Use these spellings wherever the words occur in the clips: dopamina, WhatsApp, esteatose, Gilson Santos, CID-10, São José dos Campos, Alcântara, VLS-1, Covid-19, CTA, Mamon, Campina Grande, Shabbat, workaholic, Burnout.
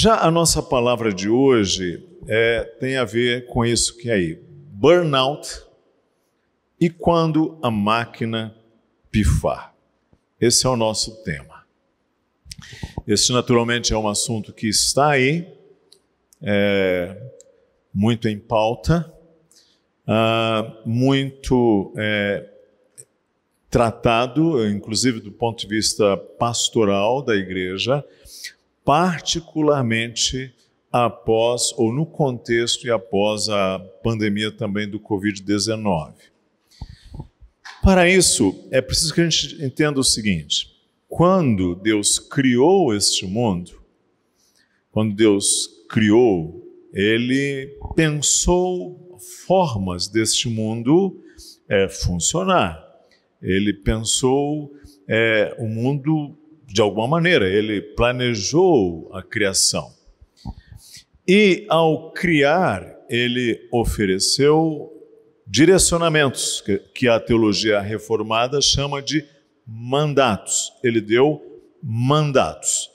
Já a nossa palavra de hoje tem a ver com isso que é aí, burnout e quando a máquina pifar. Esse é o nosso tema. Esse naturalmente é um assunto que está aí, muito em pauta, muito tratado, inclusive do ponto de vista pastoral da igreja, particularmente após ou no contexto e após a pandemia também do Covid-19. Para isso, é preciso que a gente entenda o seguinte: quando Deus criou este mundo, quando Deus criou, Ele pensou formas deste mundo funcionar. Ele pensou o mundo de alguma maneira, Ele planejou a criação. E ao criar, Ele ofereceu direcionamentos, que a teologia reformada chama de mandatos. Ele deu mandatos.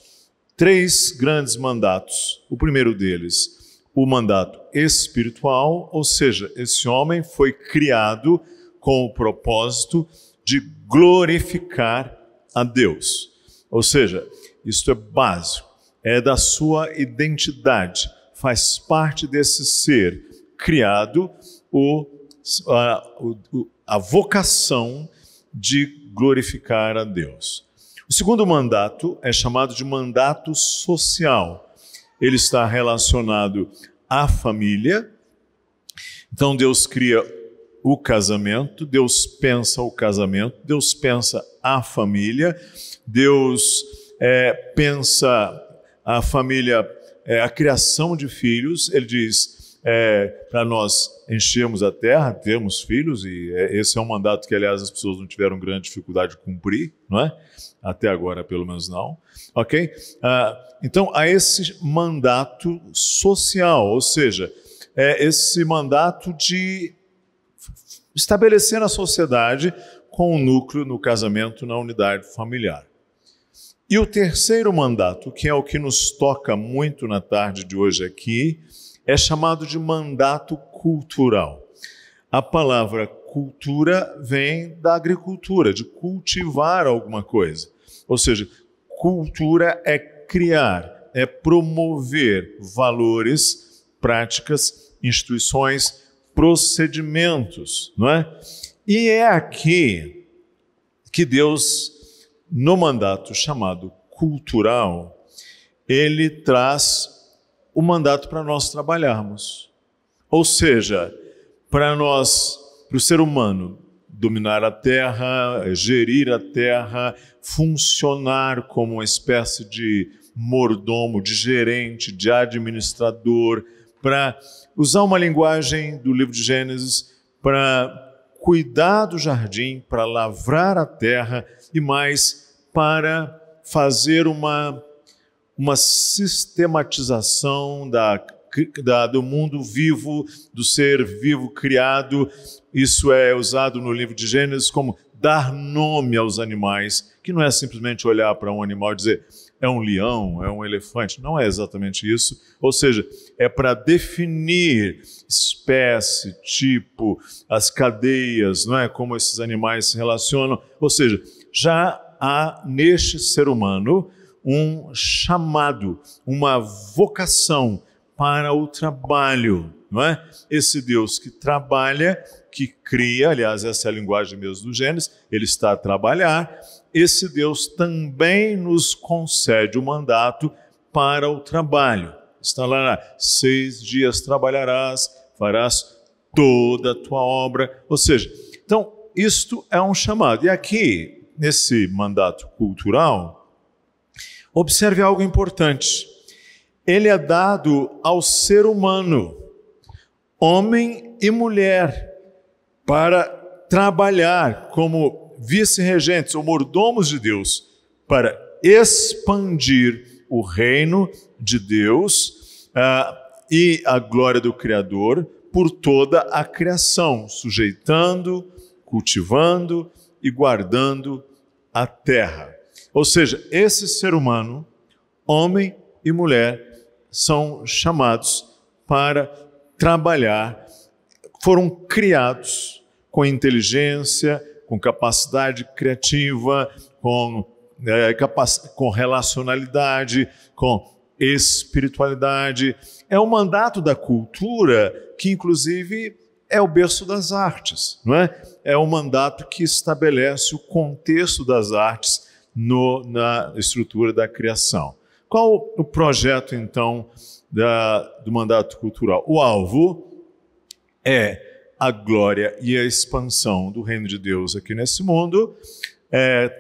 Três grandes mandatos. O primeiro deles, o mandato espiritual, ou seja, esse homem foi criado com o propósito de glorificar a Deus. Ou seja, isto é básico, é da sua identidade, faz parte desse ser criado a vocação de glorificar a Deus. O segundo mandato é chamado de mandato social. Ele está relacionado à família. Então Deus cria o casamento, Deus pensa o casamento, Deus pensa a família, Deus pensa a família, a criação de filhos. Ele diz, para nós enchermos a terra, termos filhos, e esse é um mandato que, aliás, as pessoas não tiveram grande dificuldade de cumprir, não é? Até agora, pelo menos não. Ok? Então, há esse mandato social, ou seja, esse mandato de estabelecer a sociedade com o núcleo no casamento, na unidade familiar. E o terceiro mandato, que é o que nos toca muito na tarde de hoje aqui, é chamado de mandato cultural. A palavra cultura vem da agricultura, de cultivar alguma coisa. Ou seja, cultura é criar, é promover valores, práticas, instituições, procedimentos, não é? E é aqui que Deus, no mandato chamado cultural, Ele traz o mandato para nós trabalharmos. Ou seja, para o ser humano dominar a terra, gerir a terra, funcionar como uma espécie de mordomo, de gerente, de administrador, para usar uma linguagem do livro de Gênesis, para cuidar do jardim, para lavrar a terra e mais para fazer uma sistematização do mundo vivo, do ser vivo criado. Isso é usado no livro de Gênesis como dar nome aos animais, que não é simplesmente olhar para um animal e dizer é um leão, é um elefante. Não é exatamente isso. Ou seja, é para definir espécie, tipo, as cadeias, não é? Como esses animais se relacionam. Ou seja, já há neste ser humano um chamado, uma vocação para o trabalho, não é? Esse Deus que trabalha, que cria, aliás, essa é a linguagem mesmo do Gênesis, Ele está a trabalhar. Esse Deus também nos concede o mandato para o trabalho. Está lá, 6 dias trabalharás, farás toda a tua obra. Ou seja, então, isto é um chamado. E aqui, nesse mandato cultural, observe algo importante. Ele é dado ao ser humano, homem e mulher, para trabalhar como vice-regentes ou mordomos de Deus, para expandir o reino de Deus e a glória do Criador por toda a criação, sujeitando, cultivando e guardando a terra. Ou seja, esse ser humano, homem e mulher, são chamados para trabalhar, foram criados com inteligência, com capacidade criativa, com relacionalidade, com espiritualidade. É um mandato da cultura que, inclusive, é o berço das artes, não é? É um mandato que estabelece o contexto das artes na estrutura da criação. Qual o projeto, então, do mandato cultural? O alvo é a glória e a expansão do reino de Deus aqui nesse mundo,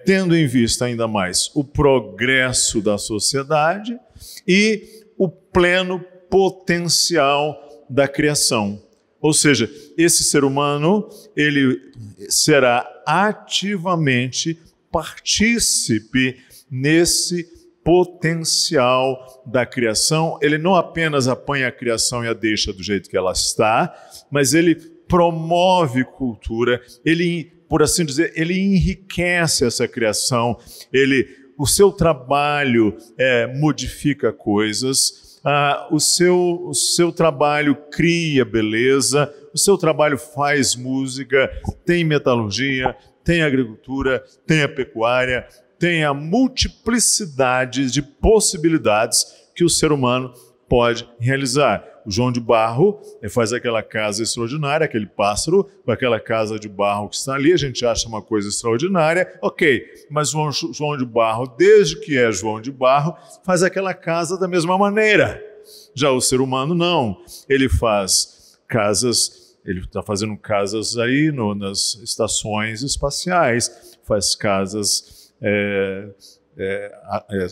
tendo em vista ainda mais o progresso da sociedade e o pleno potencial da criação. Ou seja, esse ser humano, ele será ativamente partícipe nesse potencial da criação. Ele não apenas apanha a criação e a deixa do jeito que ela está, mas ele promove cultura, ele, por assim dizer, ele enriquece essa criação, o seu trabalho modifica coisas, o seu trabalho cria beleza, o seu trabalho faz música, tem metalurgia, tem agricultura, tem a pecuária, tem a multiplicidade de possibilidades que o ser humano pode realizar. O João de Barro faz aquela casa extraordinária, aquele pássaro, com aquela casa de barro que está ali, a gente acha uma coisa extraordinária, ok, mas o João de Barro, desde que é João de Barro, faz aquela casa da mesma maneira. Já o ser humano não, ele faz casas. Ele está fazendo casas aí nas estações espaciais, faz casas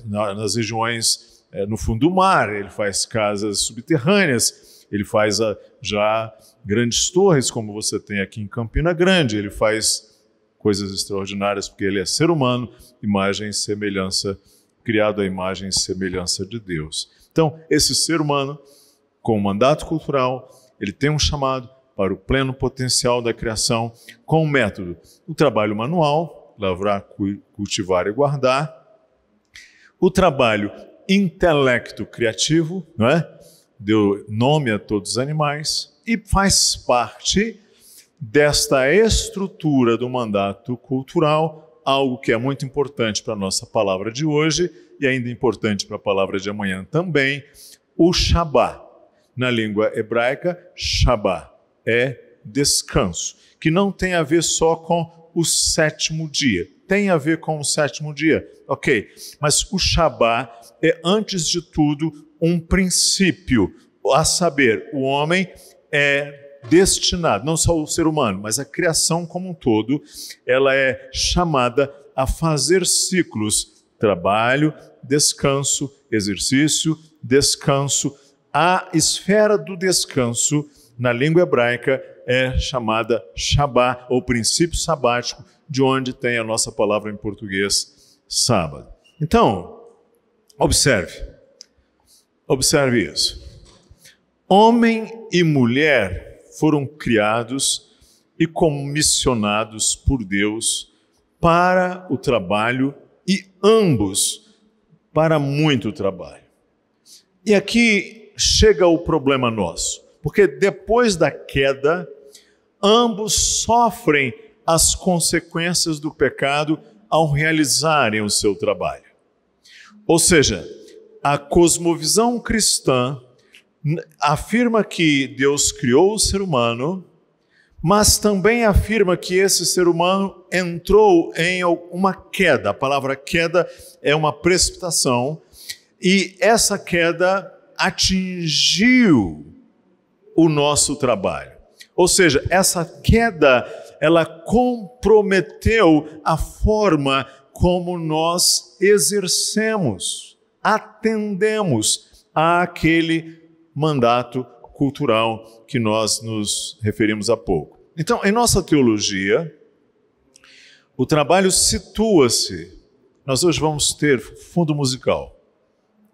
nas regiões no fundo do mar, ele faz casas subterrâneas, ele faz já grandes torres, como você tem aqui em Campina Grande, ele faz coisas extraordinárias, porque ele é ser humano, imagem e semelhança, criado à imagem e semelhança de Deus. Então, esse ser humano, com o mandato cultural, ele tem um chamado para o pleno potencial da criação com o método do trabalho manual, lavrar, cultivar e guardar, o trabalho intelecto criativo, não é? Deu nome a todos os animais e faz parte desta estrutura do mandato cultural, algo que é muito importante para a nossa palavra de hoje e ainda importante para a palavra de amanhã também, o Shabbat. Na língua hebraica, Shabbat é descanso, que não tem a ver só com o sétimo dia. Tem a ver com o sétimo dia, ok. Mas o Shabbat é, antes de tudo, um princípio. A saber, o homem é destinado, não só o ser humano, mas a criação como um todo, ela é chamada a fazer ciclos. Trabalho, descanso, exercício, descanso. A esfera do descanso, na língua hebraica, é chamada Shabá, ou princípio sabático, de onde tem a nossa palavra em português, sábado. Então, observe isso. Homem e mulher foram criados e comissionados por Deus para o trabalho e ambos para muito trabalho. E aqui chega o problema nosso, porque depois da queda, ambos sofrem as consequências do pecado ao realizarem o seu trabalho. Ou seja, a cosmovisão cristã afirma que Deus criou o ser humano, mas também afirma que esse ser humano entrou em uma queda. A palavra queda é uma precipitação, e essa queda atingiu o nosso trabalho. Ou seja, essa queda, ela comprometeu a forma como nós exercemos, atendemos àquele mandato cultural que nós nos referimos há pouco. Então, em nossa teologia, o trabalho situa-se. Nós hoje vamos ter fundo musical.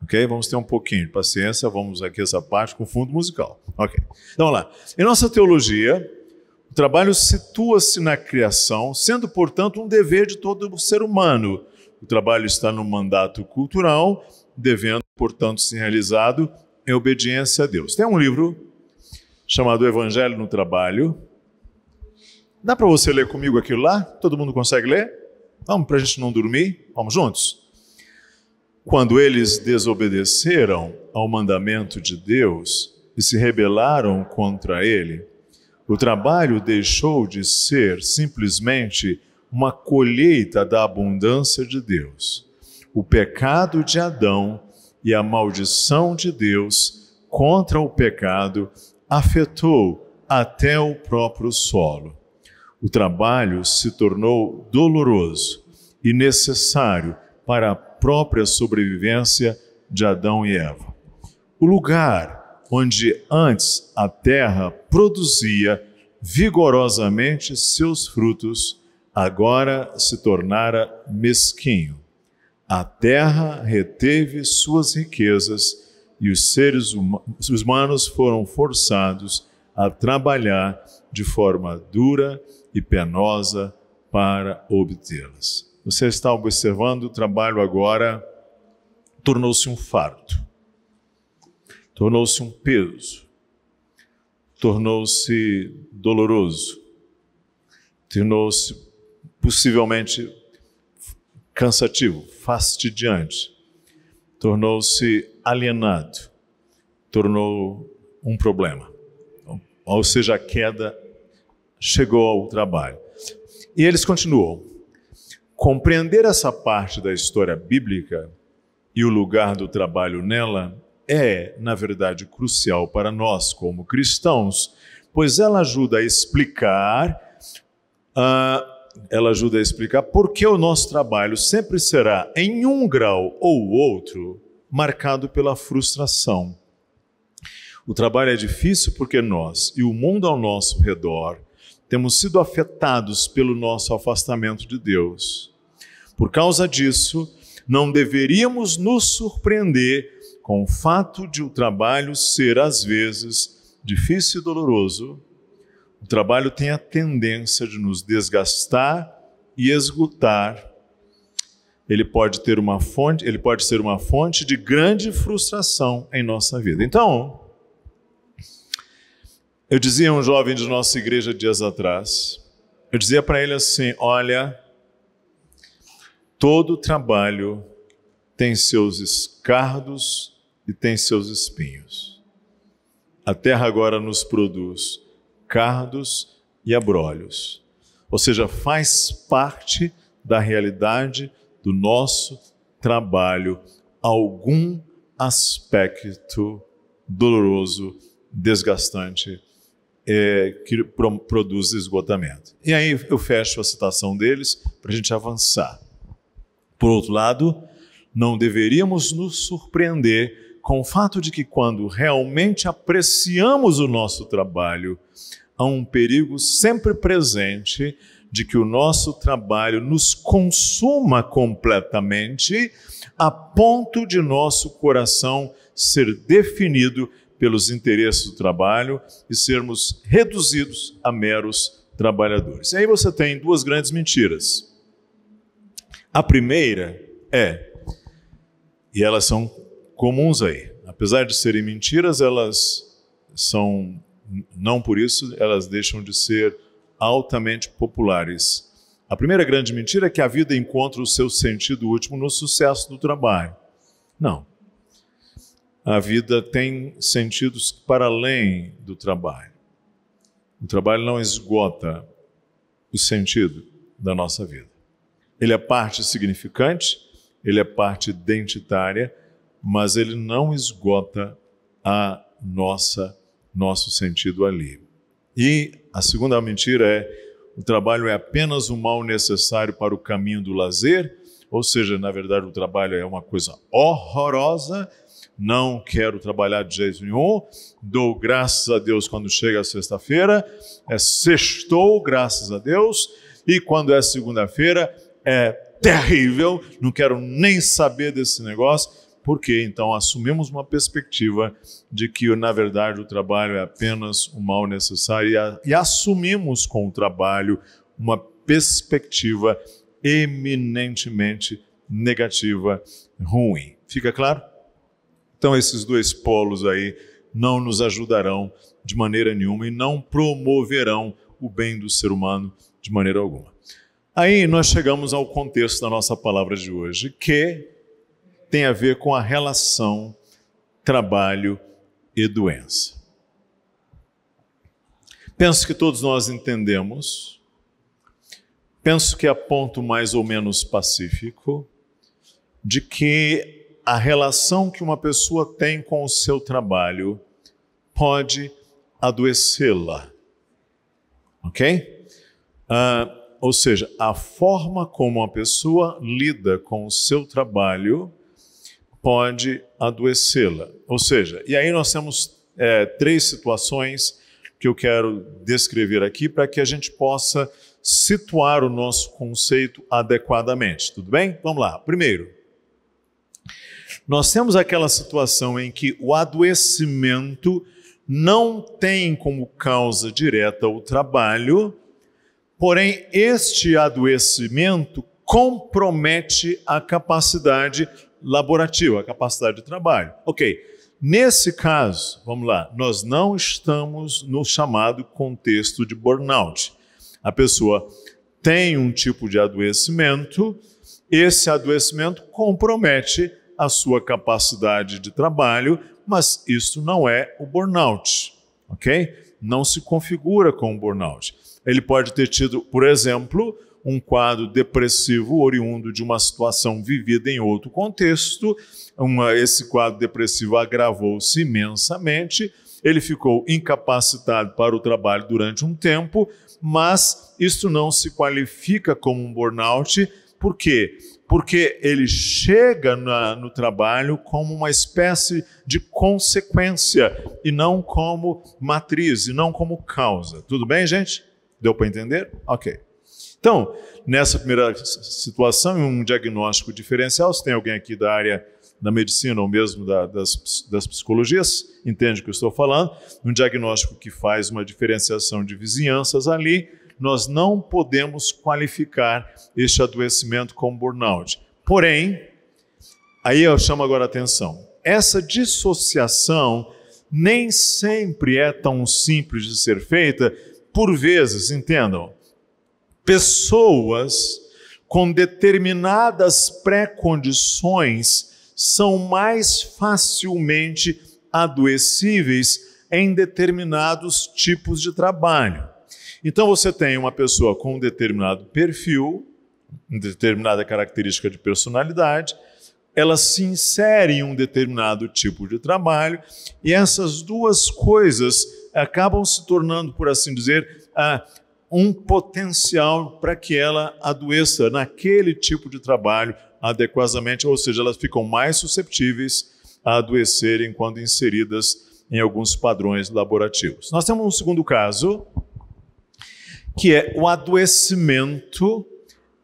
Ok? Vamos ter um pouquinho de paciência, vamos aqui essa parte com fundo musical. Ok. Então, vamos lá. Em nossa teologia, o trabalho situa-se na criação, sendo, portanto, um dever de todo ser humano. O trabalho está no mandato cultural, devendo, portanto, ser realizado em obediência a Deus. Tem um livro chamado Evangelho no Trabalho. Dá para você ler comigo aquilo lá? Todo mundo consegue ler? Vamos, para a gente não dormir? Vamos juntos? Quando eles desobedeceram ao mandamento de Deus e se rebelaram contra ele, o trabalho deixou de ser simplesmente uma colheita da abundância de Deus. O pecado de Adão e a maldição de Deus contra o pecado afetou até o próprio solo. O trabalho se tornou doloroso e necessário para a própria sobrevivência de Adão e Eva. O lugar onde antes a terra produzia vigorosamente seus frutos, agora se tornara mesquinho. A terra reteve suas riquezas e os seres humanos foram forçados a trabalhar de forma dura e penosa para obtê-las. Você está observando, o trabalho agora tornou-se um fardo, tornou-se um peso, tornou-se doloroso, tornou-se possivelmente cansativo, fastidiante, tornou-se alienado, tornou um problema. Ou seja, a queda chegou ao trabalho. E eles continuam. Compreender essa parte da história bíblica e o lugar do trabalho nela é, na verdade, crucial para nós como cristãos, pois ela ajuda a explicar por que o nosso trabalho sempre será, em um grau ou outro, marcado pela frustração. O trabalho é difícil porque nós e o mundo ao nosso redor temos sido afetados pelo nosso afastamento de Deus. Por causa disso, não deveríamos nos surpreender com o fato de o trabalho ser, às vezes, difícil e doloroso. O trabalho tem a tendência de nos desgastar e esgotar. Ele pode ser uma fonte de grande frustração em nossa vida. Então, eu dizia a um jovem de nossa igreja dias atrás, eu dizia para ele assim, olha, todo trabalho tem seus escardos e tem seus espinhos. A terra agora nos produz cardos e abrolhos, ou seja, faz parte da realidade do nosso trabalho algum aspecto doloroso, desgastante, que produz esgotamento. E aí eu fecho a citação deles para a gente avançar. Por outro lado, não deveríamos nos surpreender com o fato de que quando realmente apreciamos o nosso trabalho, há um perigo sempre presente de que o nosso trabalho nos consuma completamente a ponto de nosso coração ser definido pelos interesses do trabalho e sermos reduzidos a meros trabalhadores. E aí você tem duas grandes mentiras. A primeira é, e elas são comuns aí, apesar de serem mentiras, elas são, não por isso, elas deixam de ser altamente populares. A primeira grande mentira é que a vida encontra o seu sentido último no sucesso do trabalho. Não. A vida tem sentidos para além do trabalho. O trabalho não esgota o sentido da nossa vida. Ele é parte significante, ele é parte identitária, mas ele não esgota nosso sentido ali. E a segunda mentira é, o trabalho é apenas um mal necessário para o caminho do lazer, ou seja, na verdade o trabalho é uma coisa horrorosa. Não quero trabalhar de jeito nenhum, dou graças a Deus quando chega a sexta-feira, é sextou, graças a Deus, e quando é segunda-feira é terrível, não quero nem saber desse negócio, porque então assumimos uma perspectiva de que na verdade o trabalho é apenas um mal necessário e assumimos com o trabalho uma perspectiva eminentemente negativa, ruim. Fica claro? Então esses dois polos aí não nos ajudarão de maneira nenhuma e não promoverão o bem do ser humano de maneira alguma. Aí nós chegamos ao contexto da nossa palavra de hoje, que tem a ver com a relação trabalho e doença. Penso que todos nós entendemos, penso que é ponto mais ou menos pacífico, de que a relação que uma pessoa tem com o seu trabalho pode adoecê-la, ok? Ou seja, a forma como a pessoa lida com o seu trabalho pode adoecê-la. Ou seja, e aí nós temos três situações que eu quero descrever aqui para que a gente possa situar o nosso conceito adequadamente, tudo bem? Vamos lá. Primeiro, nós temos aquela situação em que o adoecimento não tem como causa direta o trabalho, porém este adoecimento compromete a capacidade laborativa, a capacidade de trabalho. Ok. Nesse caso, vamos lá, nós não estamos no chamado contexto de burnout. A pessoa tem um tipo de adoecimento, esse adoecimento compromete a sua capacidade de trabalho, mas isso não é o burnout, ok? Não se configura como burnout. Ele pode ter tido, por exemplo, um quadro depressivo oriundo de uma situação vivida em outro contexto. Esse quadro depressivo agravou-se imensamente, ele ficou incapacitado para o trabalho durante um tempo, mas isso não se qualifica como um burnout. Por quê? Porque ele chega no trabalho como uma espécie de consequência e não como matriz, e não como causa. Tudo bem, gente? Deu para entender? Ok. Então, nessa primeira situação, em um diagnóstico diferencial, se tem alguém aqui da área da medicina ou mesmo das psicologias, entende o que eu estou falando, um diagnóstico que faz uma diferenciação de vizinhanças ali, nós não podemos qualificar este adoecimento como burnout. Porém, aí eu chamo agora a atenção, essa dissociação nem sempre é tão simples de ser feita, por vezes, entendam, pessoas com determinadas pré-condições são mais facilmente adoecíveis em determinados tipos de trabalho. Então você tem uma pessoa com um determinado perfil, uma determinada característica de personalidade, ela se insere em um determinado tipo de trabalho e essas duas coisas acabam se tornando, por assim dizer, um potencial para que ela adoeça naquele tipo de trabalho adequadamente, ou seja, elas ficam mais susceptíveis a adoecerem quando inseridas em alguns padrões laborativos. Nós temos um segundo caso, que é o adoecimento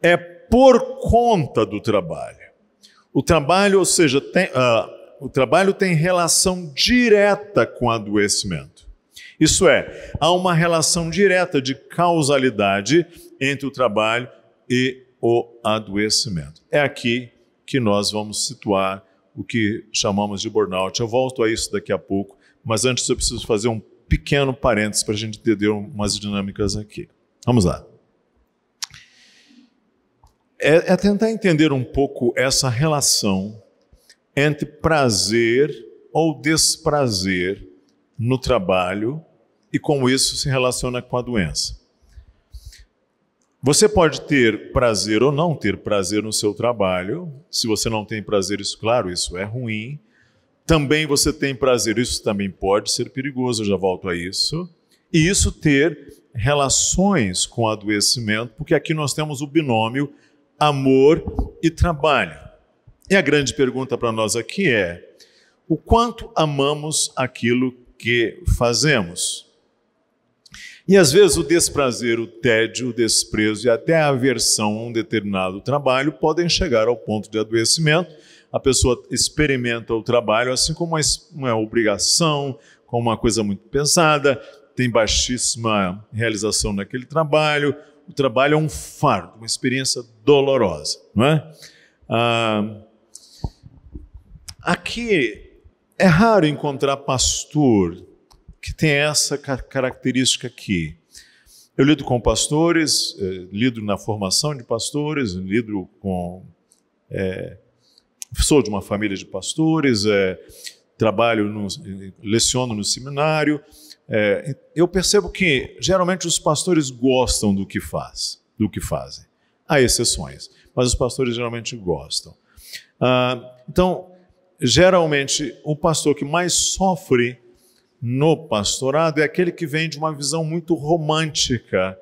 é por conta do trabalho. O trabalho, ou seja, o trabalho tem relação direta com o adoecimento. Isso é, há uma relação direta de causalidade entre o trabalho e o adoecimento. É aqui que nós vamos situar o que chamamos de burnout. Eu volto a isso daqui a pouco, mas antes eu preciso fazer um pequeno parênteses para a gente entender umas dinâmicas aqui. Vamos lá. É tentar entender um pouco essa relação entre prazer ou desprazer no trabalho e como isso se relaciona com a doença. Você pode ter prazer ou não ter prazer no seu trabalho. Se você não tem prazer, isso, claro, isso é ruim. Também você tem prazer, isso também pode ser perigoso, eu já volto a isso. E isso ter relações com adoecimento, porque aqui nós temos o binômio amor e trabalho. E a grande pergunta para nós aqui é, o quanto amamos aquilo que fazemos. E às vezes o desprazer, o tédio, o desprezo e até a aversão a um determinado trabalho podem chegar ao ponto de adoecimento. A pessoa experimenta o trabalho assim como uma obrigação, como uma coisa muito pesada, tem baixíssima realização naquele trabalho. O trabalho é um fardo, uma experiência dolorosa, não é? Aqui É raro encontrar pastor que tem essa característica aqui. Eu lido com pastores, lido na formação de pastores, lido com... sou de uma família de pastores, leciono no seminário. Eu percebo que geralmente os pastores gostam do que fazem. Há exceções, mas os pastores geralmente gostam. Então, geralmente, o pastor que mais sofre no pastorado é aquele que vem de uma visão muito romântica,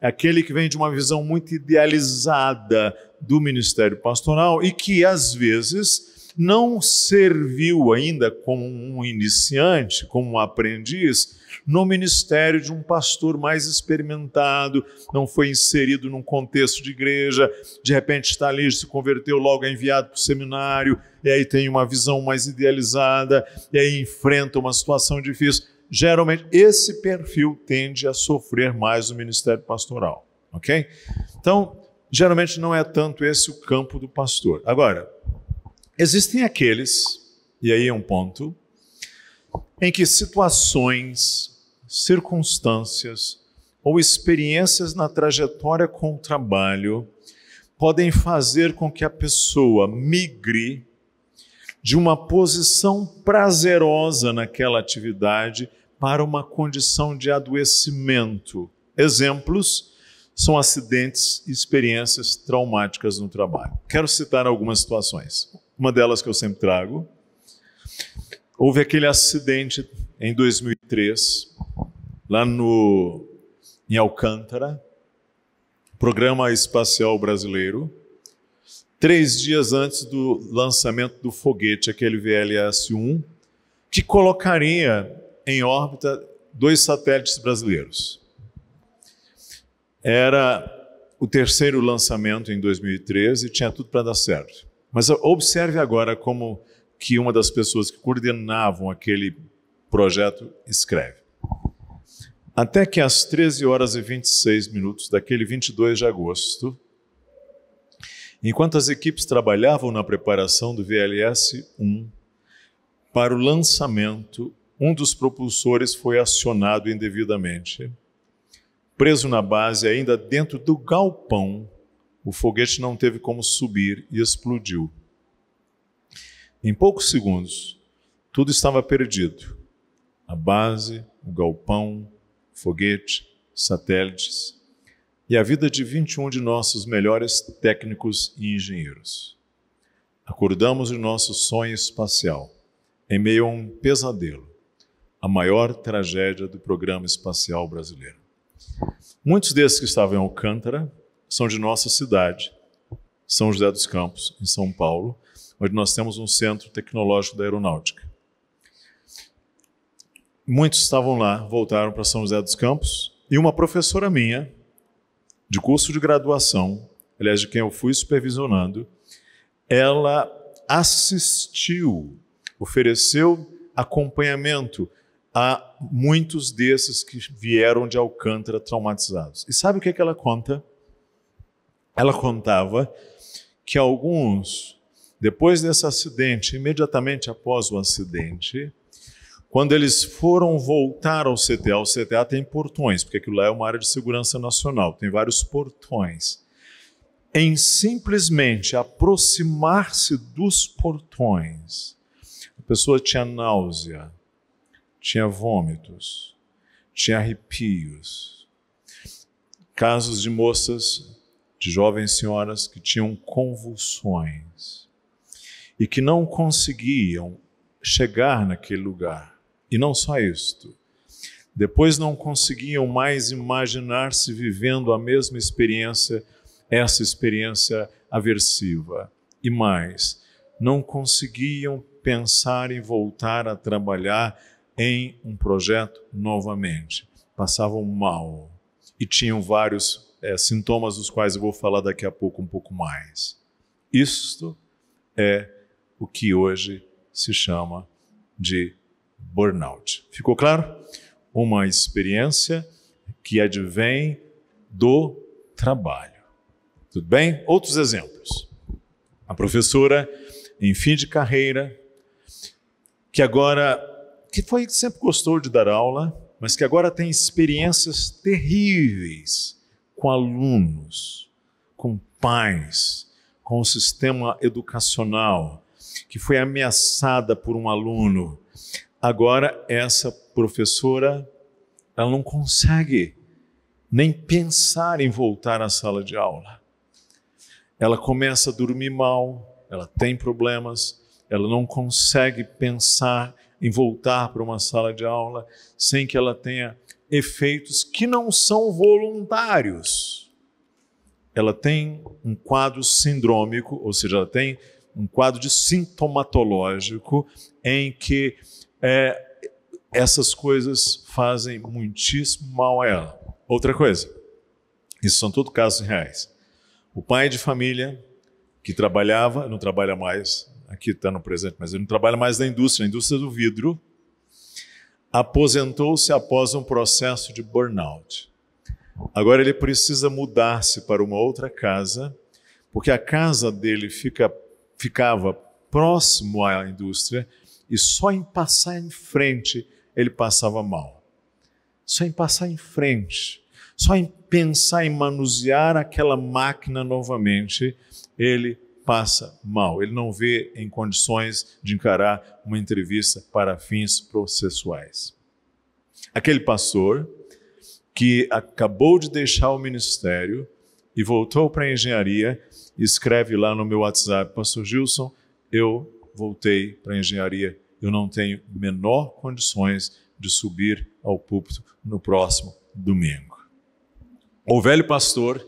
é aquele que vem de uma visão muito idealizada do ministério pastoral e que, às vezes, não serviu ainda como um iniciante, como um aprendiz, no ministério de um pastor mais experimentado, não foi inserido num contexto de igreja, de repente está ali, se converteu, logo é enviado para o seminário, e aí tem uma visão mais idealizada, e aí enfrenta uma situação difícil. Geralmente, esse perfil tende a sofrer mais o ministério pastoral, ok? Então, geralmente não é tanto esse o campo do pastor. Agora, existem aqueles, e aí é um ponto, em que situações, circunstâncias ou experiências na trajetória com o trabalho podem fazer com que a pessoa migre de uma posição prazerosa naquela atividade para uma condição de adoecimento. Exemplos são acidentes e experiências traumáticas no trabalho. Quero citar algumas situações. Uma delas que eu sempre trago. Houve aquele acidente em 2003, lá em Alcântara, Programa Espacial Brasileiro, 3 dias antes do lançamento do foguete, aquele VLS-1, que colocaria em órbita 2 satélites brasileiros. Era o 3º lançamento em 2013 e tinha tudo para dar certo. Mas observe agora como que uma das pessoas que coordenavam aquele projeto escreve. Até que às 13 horas e 26 minutos daquele 22 de agosto, enquanto as equipes trabalhavam na preparação do VLS-1 para o lançamento, um dos propulsores foi acionado indevidamente. Preso na base, ainda dentro do galpão, o foguete não teve como subir e explodiu. Em poucos segundos, tudo estava perdido. A base, o galpão, o foguete, satélites e a vida de 21 de nossos melhores técnicos e engenheiros. Acordamos de nosso sonho espacial, em meio a um pesadelo, a maior tragédia do Programa Espacial Brasileiro. Muitos desses que estavam em Alcântara são de nossa cidade, São José dos Campos, em São Paulo, onde nós temos um centro tecnológico da aeronáutica. Muitos estavam lá, voltaram para São José dos Campos, e uma professora minha, de curso de graduação, aliás, de quem eu fui supervisionando, ela assistiu, ofereceu acompanhamento a muitos desses que vieram de Alcântara traumatizados. E sabe o que é que ela conta? Ela contava que alguns... Depois desse acidente, imediatamente após o acidente, quando eles foram voltar ao CTA, o CTA tem portões, porque aquilo lá é uma área de segurança nacional, tem vários portões. Em simplesmente aproximar-se dos portões, a pessoa tinha náusea, tinha vômitos, tinha arrepios. Casos de moças, de jovens senhoras que tinham convulsões e que não conseguiam chegar naquele lugar. E não só isto. Depois não conseguiam mais imaginar-se vivendo a mesma experiência, essa experiência aversiva. E mais, não conseguiam pensar em voltar a trabalhar em um projeto novamente. Passavam mal e tinham vários sintomas dos quais eu vou falar daqui a pouco um pouco mais. Isto é o que hoje se chama de burnout. Ficou claro? Uma experiência que advém do trabalho. Tudo bem? Outros exemplos. A professora, em fim de carreira, que agora, que foi que sempre gostou de dar aula, mas que agora tem experiências terríveis com alunos, com pais, com o sistema educacional, que foi ameaçada por um aluno. Agora, essa professora, ela não consegue nem pensar em voltar à sala de aula. Ela começa a dormir mal, ela tem problemas, ela não consegue pensar em voltar para uma sala de aula sem que ela tenha efeitos que não são voluntários. Ela tem um quadro sindrômico, ou seja, ela tem um quadro de sintomatológico em que essas coisas fazem muitíssimo mal a ela. Outra coisa, isso são todos casos reais. O pai de família que trabalhava, não trabalha mais, aqui está no presente, mas ele não trabalha mais na indústria do vidro, aposentou-se após um processo de burnout. Agora ele precisa mudar-se para uma outra casa, porque a casa dele ficava próximo à indústria e só em passar em frente ele passava mal. Só em passar em frente, só em pensar em manusear aquela máquina novamente, ele passa mal, ele não vê em condições de encarar uma entrevista para fins processuais. Aquele pastor que acabou de deixar o ministério e voltou para a engenharia, escreve lá no meu WhatsApp: Pastor Gilson, eu voltei para a engenharia, eu não tenho menor condições de subir ao púlpito no próximo domingo. O velho pastor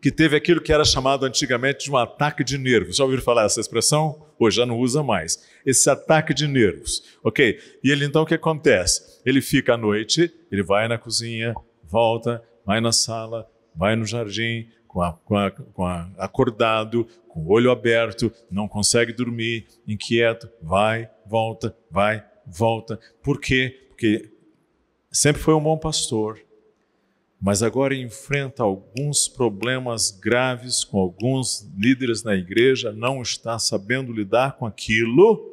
que teve aquilo que era chamado antigamente de um ataque de nervos. Já ouviram falar essa expressão? Hoje já não usa mais. Esse ataque de nervos. Ok? E ele então o que acontece? Ele fica à noite, ele vai na cozinha, volta, vai na sala, vai no jardim, acordado, com o olho aberto, não consegue dormir, inquieto, vai, volta. Por quê? Porque sempre foi um bom pastor, mas agora enfrenta alguns problemas graves com alguns líderes na igreja, não está sabendo lidar com aquilo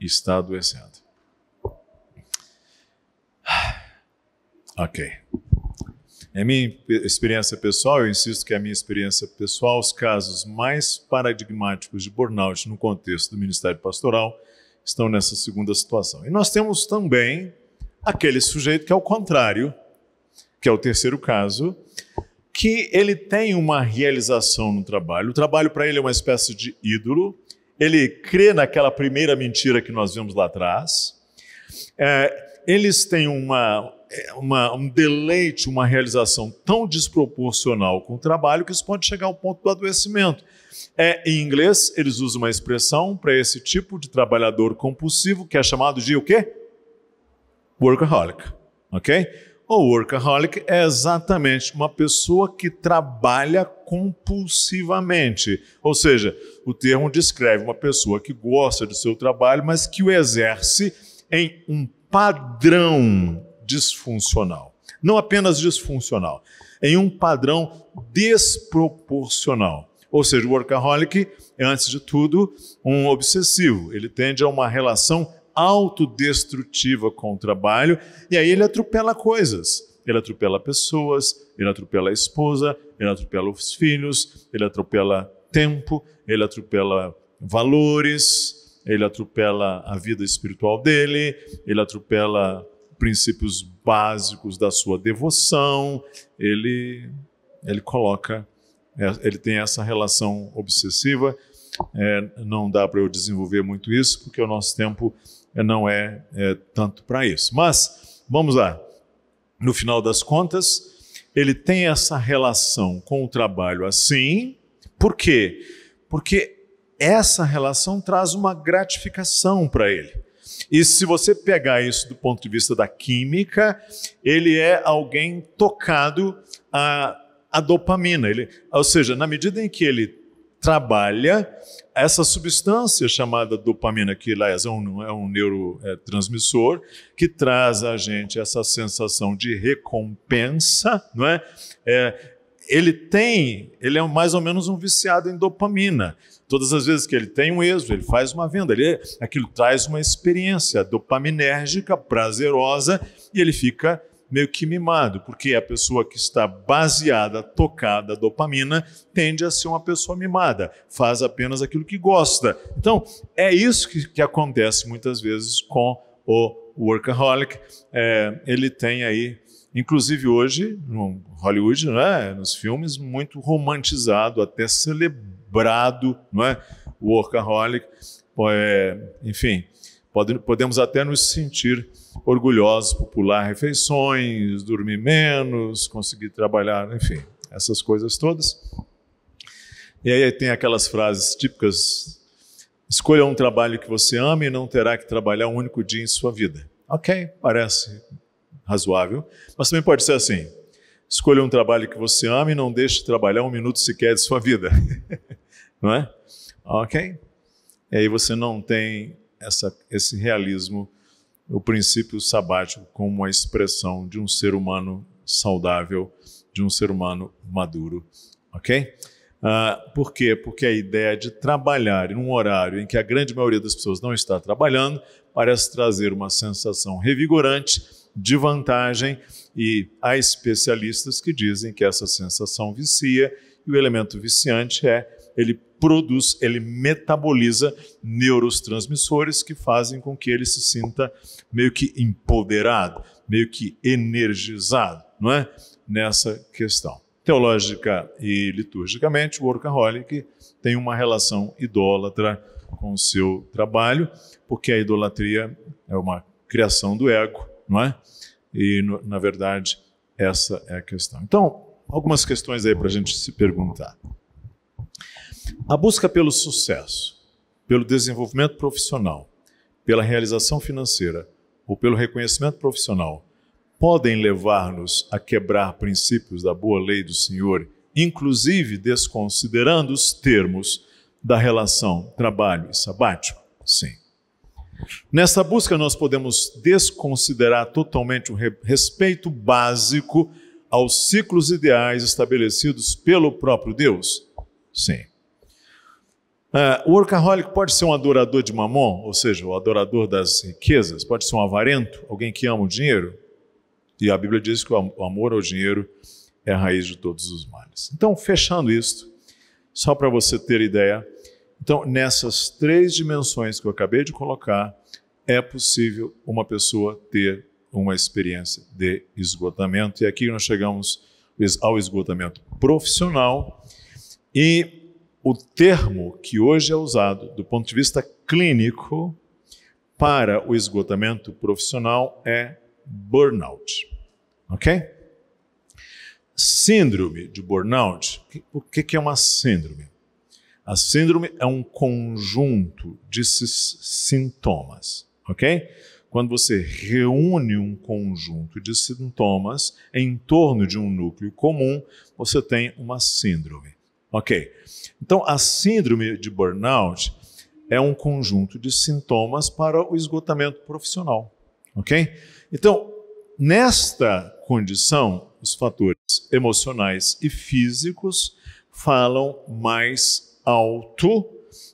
e está adoecendo. Ok. É minha experiência pessoal, eu insisto que é a minha experiência pessoal, os casos mais paradigmáticos de burnout no contexto do Ministério Pastoral estão nessa segunda situação. E nós temos também aquele sujeito que é o contrário, que é o terceiro caso, que ele tem uma realização no trabalho. O trabalho para ele é uma espécie de ídolo, ele crê naquela primeira mentira que nós vimos lá atrás. Eles têm um deleite, uma realização tão desproporcional com o trabalho que isso pode chegar ao ponto do adoecimento. Em inglês, eles usam uma expressão para esse tipo de trabalhador compulsivo que é chamado de o quê? Workaholic, ok? O workaholic é exatamente uma pessoa que trabalha compulsivamente. Ou seja, o termo descreve uma pessoa que gosta do seu trabalho, mas que o exerce em um padrão disfuncional. Não apenas disfuncional, em um padrão desproporcional. Ou seja, o workaholic é, antes de tudo, um obsessivo. Ele tende a uma relação autodestrutiva com o trabalho, e aí ele atropela coisas, ele atropela pessoas, ele atropela a esposa, ele atropela os filhos, ele atropela tempo, ele atropela valores, ele atropela a vida espiritual dele, ele atropela princípios básicos da sua devoção, ele tem essa relação obsessiva. Não dá para eu desenvolver muito isso, porque o nosso tempo não é tanto para isso. Mas, vamos lá. No final das contas, ele tem essa relação com o trabalho assim. Por quê? Porque essa relação traz uma gratificação para ele. E se você pegar isso do ponto de vista da química, ele é alguém tocado à dopamina. Ou seja, na medida em que ele trabalha, essa substância chamada dopamina, que lá é um neurotransmissor, que traz a gente essa sensação de recompensa, não é? ele é mais ou menos um viciado em dopamina. Todas as vezes que ele tem um êxito, ele faz uma venda, aquilo traz uma experiência dopaminérgica, prazerosa, e ele fica meio que mimado, porque a pessoa que está baseada, tocada, dopamina, tende a ser uma pessoa mimada, faz apenas aquilo que gosta. Então, é isso que acontece muitas vezes com o workaholic. Ele tem aí, inclusive hoje, no Hollywood, né, nos filmes, muito romantizado, até celebrado, não é? O workaholic, enfim, podemos até nos sentir orgulhosos por pular refeições, dormir menos, conseguir trabalhar, enfim, essas coisas todas. E aí tem aquelas frases típicas: escolha um trabalho que você ama e não terá que trabalhar um único dia em sua vida. Ok, parece razoável, mas também pode ser assim: escolha um trabalho que você ama e não deixe de trabalhar um minuto sequer de sua vida. Não é? Ok? E aí você não tem esse realismo, o princípio sabático como a expressão de um ser humano saudável, de um ser humano maduro, ok? Por quê? Porque a ideia de trabalhar em um horário em que a grande maioria das pessoas não está trabalhando parece trazer uma sensação revigorante, de vantagem, e há especialistas que dizem que essa sensação vicia, e o elemento viciante é ele metaboliza neurotransmissores que fazem com que ele se sinta meio que empoderado, meio que energizado, não é? Nessa questão. Teológica e liturgicamente, o workaholic tem uma relação idólatra com o seu trabalho, porque a idolatria é uma criação do ego, não é? E, na verdade, essa é a questão. Então, algumas questões aí para a gente se perguntar. A busca pelo sucesso, pelo desenvolvimento profissional, pela realização financeira ou pelo reconhecimento profissional podem levar-nos a quebrar princípios da boa lei do Senhor, inclusive desconsiderando os termos da relação trabalho e sabático? Sim. Nessa busca nós podemos desconsiderar totalmente o respeito básico aos ciclos ideais estabelecidos pelo próprio Deus? Sim. O workaholic pode ser um adorador de Mamon, ou seja, o adorador das riquezas, pode ser um avarento, alguém que ama o dinheiro. E a Bíblia diz que o amor ao dinheiro é a raiz de todos os males. Então, fechando isto, só para você ter ideia, então, nessas três dimensões que eu acabei de colocar, é possível uma pessoa ter uma experiência de esgotamento. E aqui nós chegamos ao esgotamento profissional. E o termo que hoje é usado do ponto de vista clínico para o esgotamento profissional é burnout, ok? Síndrome de burnout. O que é uma síndrome? A síndrome é um conjunto de sintomas, ok? Quando você reúne um conjunto de sintomas em torno de um núcleo comum, você tem uma síndrome. Ok, então a síndrome de burnout é um conjunto de sintomas para o esgotamento profissional, ok? Então, nesta condição, os fatores emocionais e físicos falam mais alto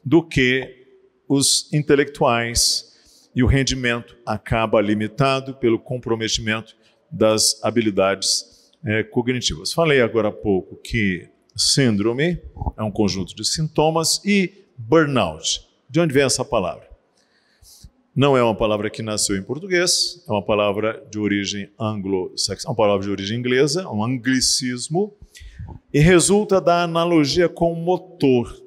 do que os intelectuais, e o rendimento acaba limitado pelo comprometimento das habilidades cognitivas. Falei agora há pouco que síndrome é um conjunto de sintomas, e burnout, de onde vem essa palavra? Não é uma palavra que nasceu em português, é uma palavra de origem anglo-saxã, uma palavra de origem inglesa, um anglicismo, e resulta da analogia com motor.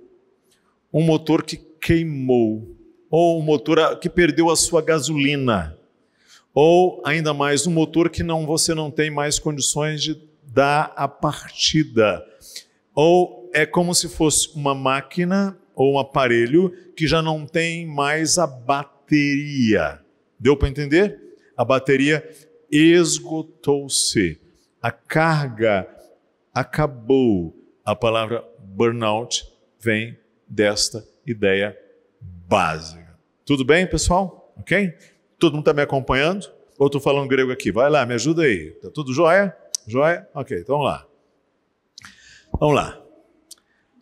Um motor que queimou, ou um motor que perdeu a sua gasolina, ou ainda mais um motor que você não tem mais condições de dar a partida. Ou é como se fosse uma máquina ou um aparelho que já não tem mais a bateria. Deu para entender? A bateria esgotou-se. A carga acabou. A palavra burnout vem desta ideia básica. Tudo bem, pessoal? Ok? Todo mundo está me acompanhando? Ou estou falando grego aqui? Vai lá, me ajuda aí. Está tudo jóia? Jóia? Ok, então vamos lá. Vamos lá.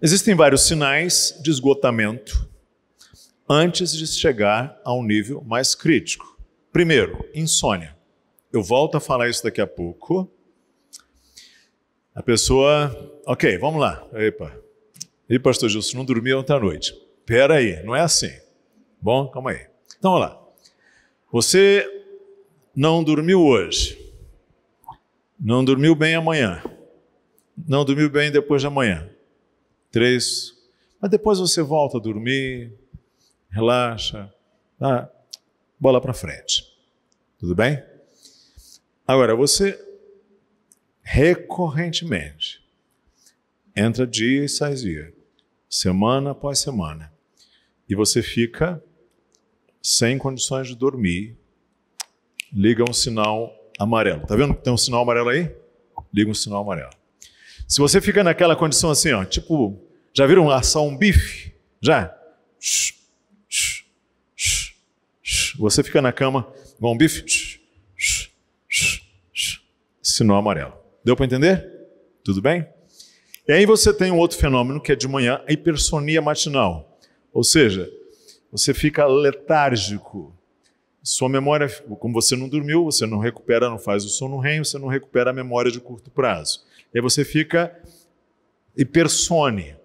Existem vários sinais de esgotamento antes de chegar a um nível mais crítico. Primeiro, insônia. Eu volto a falar isso daqui a pouco. A pessoa... Ok, vamos lá. Epa. E pastor Gilson, não dormiu ontem à noite. Pera aí, não é assim. Bom, calma aí. Então, vamos lá. Você não dormiu hoje. Não dormiu bem amanhã. Não dormiu bem depois de amanhã. 3. Mas depois você volta a dormir, relaxa, tá? Bola para frente. Tudo bem? Agora, você recorrentemente entra dia e sai dia, semana após semana, e você fica sem condições de dormir, liga um sinal amarelo. Tá vendo que tem um sinal amarelo aí? Liga um sinal amarelo. Se você fica naquela condição assim, ó, tipo, já viram assar um bife? Já? Você fica na cama igual um bife? Sinal amarelo. Deu para entender? Tudo bem? E aí você tem um outro fenômeno que é de manhã, a hipersonia matinal. Ou seja, você fica letárgico. Sua memória, como você não dormiu, você não recupera, não faz o sono REM, você não recupera a memória de curto prazo. E aí você fica hipersone,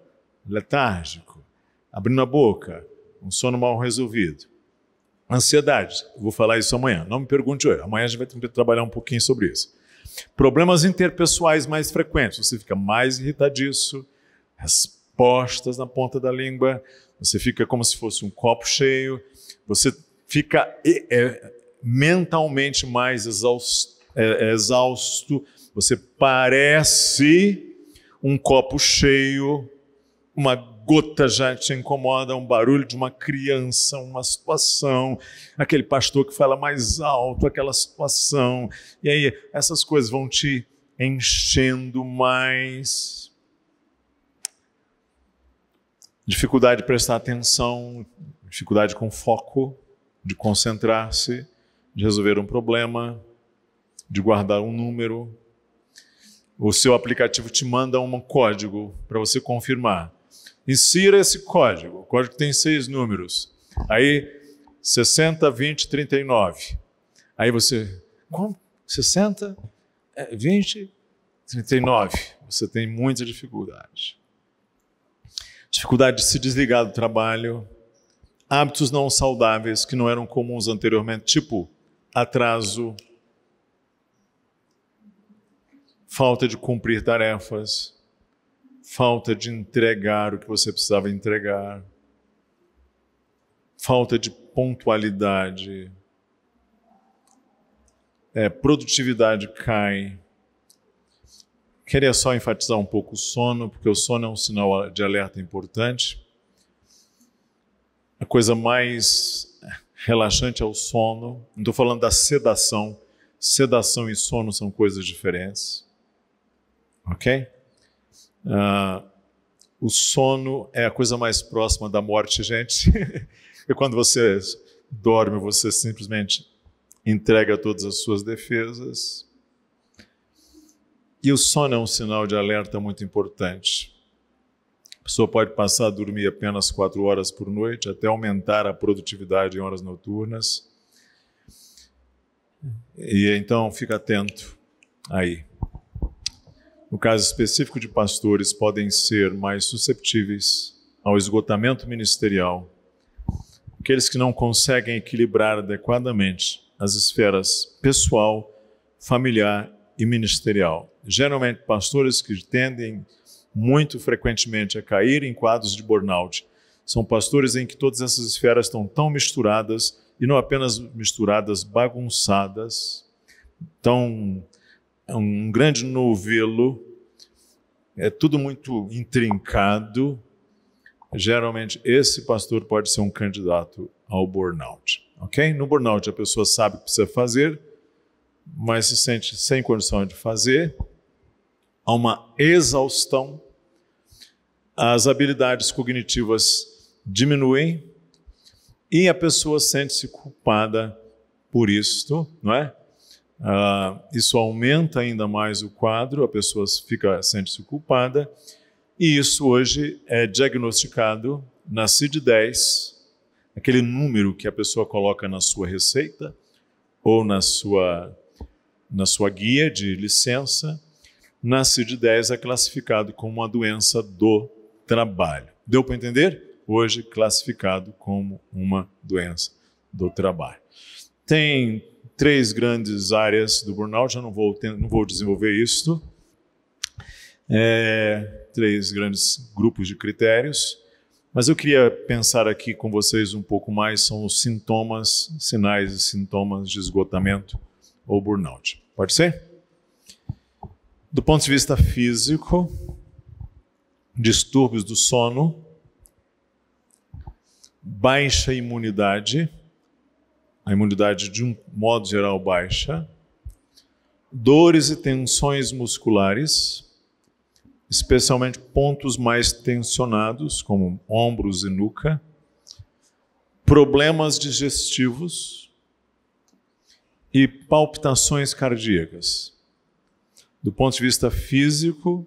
letárgico, abrindo a boca, um sono mal resolvido. Ansiedade, eu vou falar isso amanhã, não me pergunte hoje, amanhã a gente vai tentar trabalhar um pouquinho sobre isso. Problemas interpessoais mais frequentes, você fica mais irritadiço, respostas na ponta da língua, você fica como se fosse um copo cheio, você fica mentalmente mais exausto, você parece um copo cheio, uma gota já te incomoda, um barulho de uma criança, uma situação, aquele pastor que fala mais alto, aquela situação. E aí essas coisas vão te enchendo mais. Dificuldade de prestar atenção, dificuldade com foco, de concentrar-se, de resolver um problema, de guardar um número. O seu aplicativo te manda um código para você confirmar. Insira esse código. O código tem 6 números. Aí, 60, 20, 39. Aí você... Como? 60, 20, 39. Você tem muita dificuldade. Dificuldade de se desligar do trabalho. Hábitos não saudáveis que não eram comuns anteriormente, tipo atraso, falta de cumprir tarefas, falta de entregar o que você precisava entregar, falta de pontualidade, produtividade cai. Queria só enfatizar um pouco o sono, porque o sono é um sinal de alerta importante. A coisa mais relaxante é o sono. Não estou falando da sedação. Sedação e sono são coisas diferentes. Ok? O sono é a coisa mais próxima da morte, gente. E quando você dorme, você simplesmente entrega todas as suas defesas. E o sono é um sinal de alerta muito importante. A pessoa pode passar a dormir apenas 4 horas por noite, até aumentar a produtividade em horas noturnas. E então, fica atento aí. No caso específico de pastores, podem ser mais susceptíveis ao esgotamento ministerial, aqueles que não conseguem equilibrar adequadamente as esferas pessoal, familiar e ministerial. Geralmente, pastores que tendem muito frequentemente a cair em quadros de burnout. São pastores em que todas essas esferas estão tão misturadas, e não apenas misturadas, bagunçadas, tão um grande novelo, é tudo muito intrincado. Geralmente esse pastor pode ser um candidato ao burnout, ok? No burnout a pessoa sabe o que precisa fazer, mas se sente sem condição de fazer, há uma exaustão, as habilidades cognitivas diminuem e a pessoa sente-se culpada por isto, não é? Isso aumenta ainda mais o quadro, a pessoa sente-se culpada E isso hoje é diagnosticado na CID-10, aquele número que a pessoa coloca na sua receita ou na sua guia de licença. Na CID-10 é classificado como uma doença do trabalho. Deu para entender? Hoje classificado como uma doença do trabalho. Tem três grandes áreas do burnout, eu não vou desenvolver isso. Três grandes grupos de critérios, mas eu queria pensar aqui com vocês um pouco mais, são os sintomas, sinais e sintomas de esgotamento ou burnout. Pode ser? Do ponto de vista físico, distúrbios do sono, baixa imunidade, a imunidade de um modo geral baixa, dores e tensões musculares, especialmente pontos mais tensionados, como ombros e nuca, problemas digestivos e palpitações cardíacas. Do ponto de vista físico,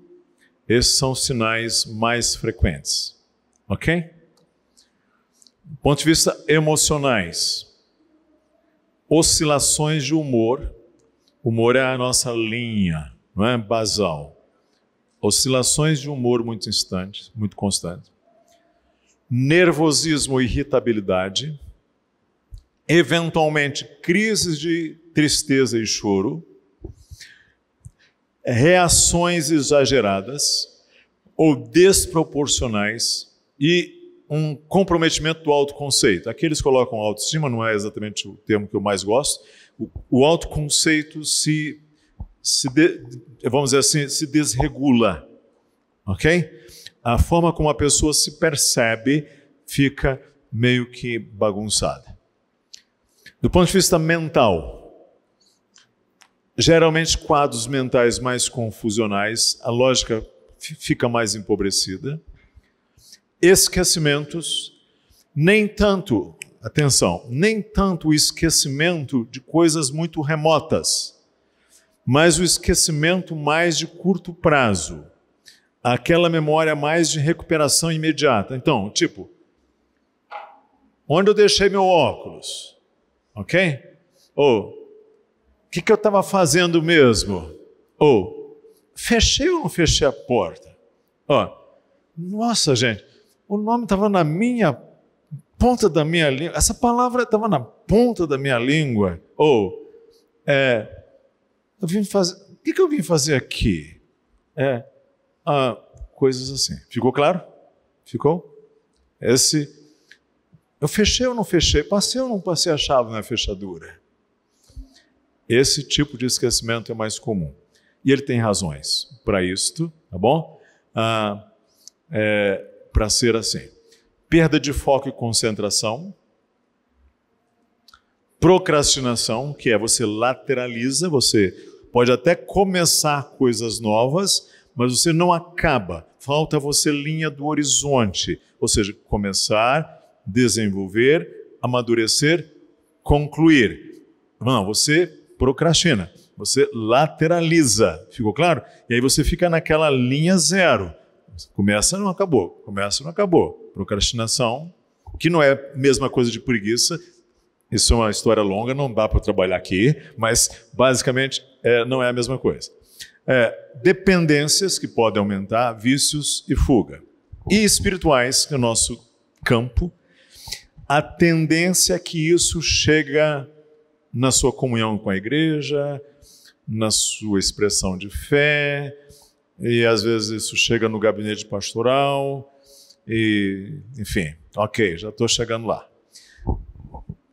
esses são os sinais mais frequentes, ok? Do ponto de vista emocionais, oscilações de humor, humor é a nossa linha, não é? Basal. Oscilações de humor muito constantes, nervosismo e irritabilidade, eventualmente crises de tristeza e choro, reações exageradas ou desproporcionais e um comprometimento do autoconceito. Aqui eles colocam autoestima, não é exatamente o termo que eu mais gosto. O autoconceito se desregula, ok? A forma como a pessoa se percebe fica meio que bagunçada. Do ponto de vista mental, geralmente quadros mentais mais confusionais, a lógica fica mais empobrecida, esquecimentos, nem tanto o esquecimento de coisas muito remotas, mas o esquecimento mais de curto prazo, aquela memória mais de recuperação imediata. Então, tipo, onde eu deixei meu óculos? Ok? Ou, o que eu estava fazendo mesmo? Ou, fechei ou não fechei a porta? Ó, nossa, gente, o nome estava na minha ponta da minha língua, essa palavra estava na ponta da minha língua. Ou, o que eu vim fazer aqui? Coisas assim. Ficou claro? Ficou? Eu fechei ou não fechei? Passei ou não passei a chave na fechadura? Esse tipo de esquecimento é mais comum. E ele tem razões para isto, tá bom? Para ser assim. Perda de foco e concentração. Procrastinação, que é você lateraliza, você pode até começar coisas novas, mas você não acaba. Falta você linha do horizonte, ou seja, começar, desenvolver, amadurecer, concluir. Não, você procrastina, você lateraliza, ficou claro? E aí você fica naquela linha zero. Começa, não acabou, começa, não acabou. Procrastinação, que não é a mesma coisa de preguiça. Isso é uma história longa, não dá para trabalhar aqui, mas basicamente não é a mesma coisa. Dependências que podem aumentar, vícios e fuga. E espirituais, que é o nosso campo, a tendência é que isso chega na sua comunhão com a igreja, na sua expressão de fé, e às vezes isso chega no gabinete pastoral, e, enfim, ok, já estou chegando lá.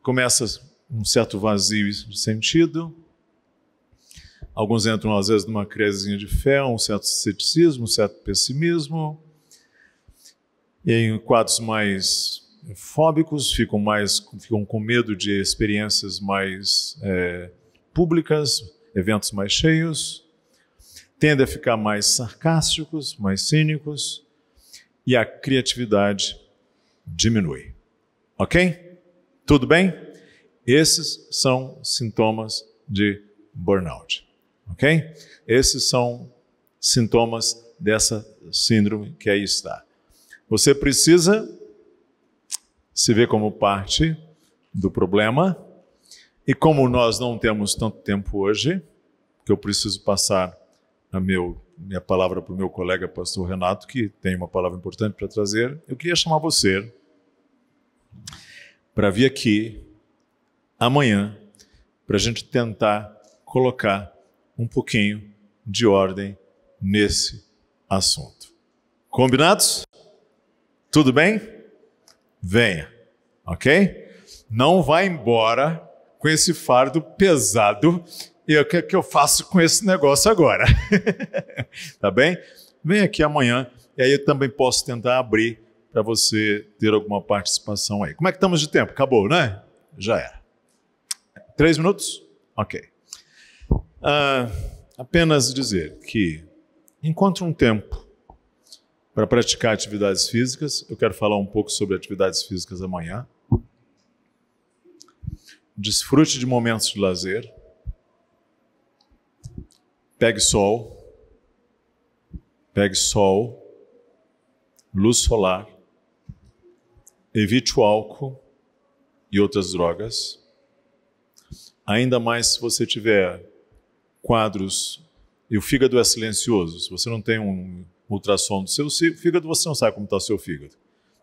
Começa um certo vazio de sentido, alguns entram às vezes numa crisezinha de fé, um certo ceticismo, um certo pessimismo, e em quadros mais fóbicos, ficam com medo de experiências mais públicas, eventos mais cheios, tendem a ficar mais sarcásticos, mais cínicos, e a criatividade diminui, ok? Tudo bem? Esses são sintomas de burnout, ok? Esses são sintomas dessa síndrome que aí está. Você precisa se ver como parte do problema, e como nós não temos tanto tempo hoje, que eu preciso passar a minha palavra para o meu colega pastor Renato, que tem uma palavra importante para trazer, eu queria chamar você para vir aqui amanhã, para a gente tentar colocar um pouquinho de ordem nesse assunto. Combinados? Tudo bem? Venha, ok? Não vá embora com esse fardo pesado. E o que eu faço com esse negócio agora? Tá bem? Vem aqui amanhã, e aí eu também posso tentar abrir para você ter alguma participação aí. Como é que estamos de tempo? Acabou, né? Já era. 3 minutos? Ok. Apenas dizer que encontre um tempo para praticar atividades físicas. Eu quero falar um pouco sobre atividades físicas amanhã. Desfrute de momentos de lazer. Pegue sol, luz solar, evite o álcool e outras drogas. Ainda mais se você tiver quadros, e o fígado é silencioso, se você não tem um ultrassom do seu fígado, você não sabe como está o seu fígado.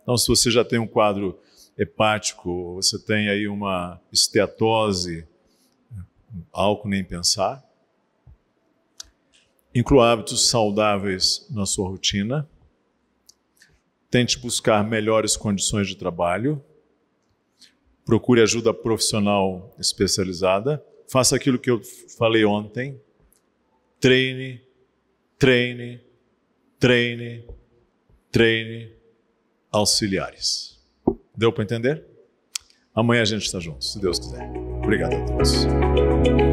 Então, se você já tem um quadro hepático, você tem aí uma esteatose, álcool nem pensar. Inclua hábitos saudáveis na sua rotina. Tente buscar melhores condições de trabalho. Procure ajuda profissional especializada. Faça aquilo que eu falei ontem. Treine, treine, treine, treine auxiliares. Deu para entender? Amanhã a gente está junto, se Deus quiser. Obrigado a todos.